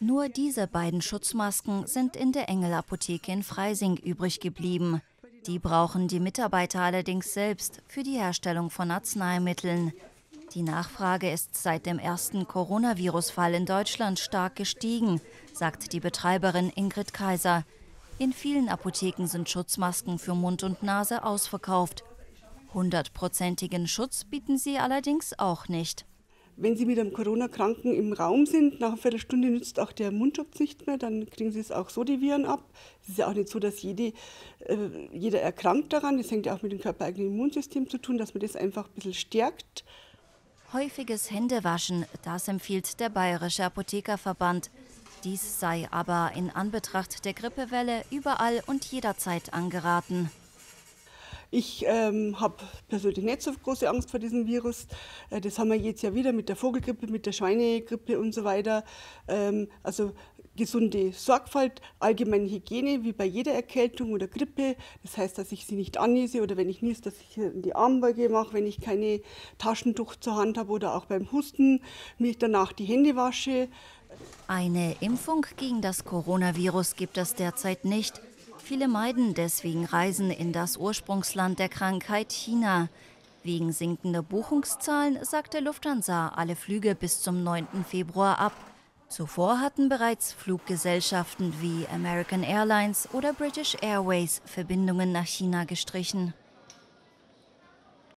Nur diese beiden Schutzmasken sind in der Engelapotheke in Freising übrig geblieben. Die brauchen die Mitarbeiter allerdings selbst für die Herstellung von Arzneimitteln. Die Nachfrage ist seit dem ersten Coronavirus-Fall in Deutschland stark gestiegen, sagt die Betreiberin Ingrid Kaiser. In vielen Apotheken sind Schutzmasken für Mund und Nase ausverkauft. 100%igen Schutz bieten sie allerdings auch nicht. Wenn Sie mit einem Corona-Kranken im Raum sind, nach einer Viertelstunde nützt auch der Mundschutz nicht mehr, dann kriegen Sie es auch so die Viren ab. Es ist ja auch nicht so, dass jeder erkrankt daran. Das hängt ja auch mit dem körpereigenen Immunsystem zu tun, dass man das einfach ein bisschen stärkt. Häufiges Händewaschen, das empfiehlt der Bayerische Apothekerverband. Dies sei aber in Anbetracht der Grippewelle überall und jederzeit angeraten. Ich habe persönlich nicht so große Angst vor diesem Virus. Das haben wir jetzt ja wieder mit der Vogelgrippe, mit der Schweinegrippe und so weiter. Also gesunde Sorgfalt, allgemeine Hygiene, wie bei jeder Erkältung oder Grippe. Das heißt, dass ich sie nicht annäse oder wenn ich niese, dass ich die Armbeuge mache, wenn ich keine Taschentuch zur Hand habe oder auch beim Husten, mir danach die Hände wasche. Eine Impfung gegen das Coronavirus gibt es derzeit nicht. Viele meiden deswegen Reisen in das Ursprungsland der Krankheit, China. Wegen sinkender Buchungszahlen sagte Lufthansa alle Flüge bis zum 9. Februar ab. Zuvor hatten bereits Fluggesellschaften wie American Airlines oder British Airways Verbindungen nach China gestrichen.